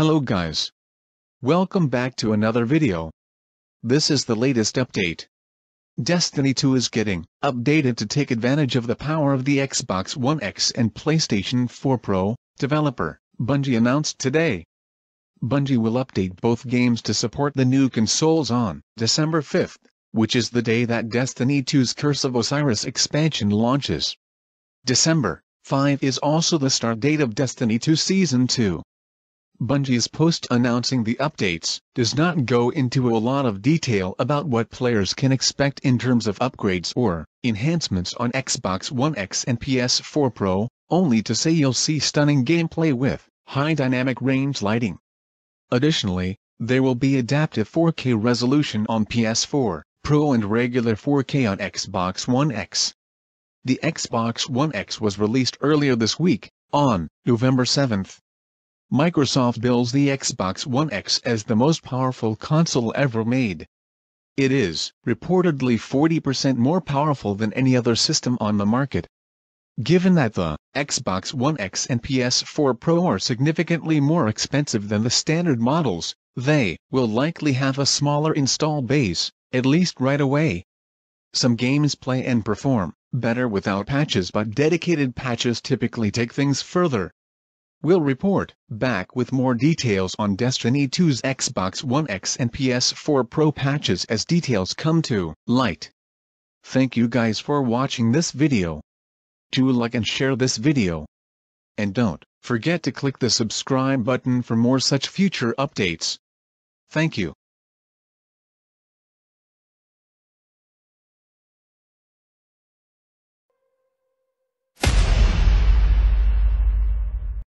Hello guys. Welcome back to another video. This is the latest update. Destiny 2 is getting updated to take advantage of the power of the Xbox One X and PlayStation 4 Pro, developer Bungie announced today. Bungie will update both games to support the new consoles on December 5th, which is the day that Destiny 2's Curse of Osiris expansion launches. December 5 is also the start date of Destiny 2 Season 2. Bungie's post announcing the updates does not go into a lot of detail about what players can expect in terms of upgrades or enhancements on Xbox One X and PS4 Pro, only to say you'll see stunning gameplay with high dynamic range lighting. Additionally, there will be adaptive 4K resolution on PS4 Pro and regular 4K on Xbox One X. The Xbox One X was released earlier this week, on November 7th. Microsoft bills the Xbox One X as the most powerful console ever made. It is reportedly 40% more powerful than any other system on the market. Given that the Xbox One X and PS4 Pro are significantly more expensive than the standard models, they will likely have a smaller install base, at least right away. Some games play and perform better without patches, but dedicated patches typically take things further. We'll report back with more details on Destiny 2's Xbox One X and PS4 Pro patches as details come to light. Thank you guys for watching this video. Do like and share this video. And don't forget to click the subscribe button for more such future updates. Thank you.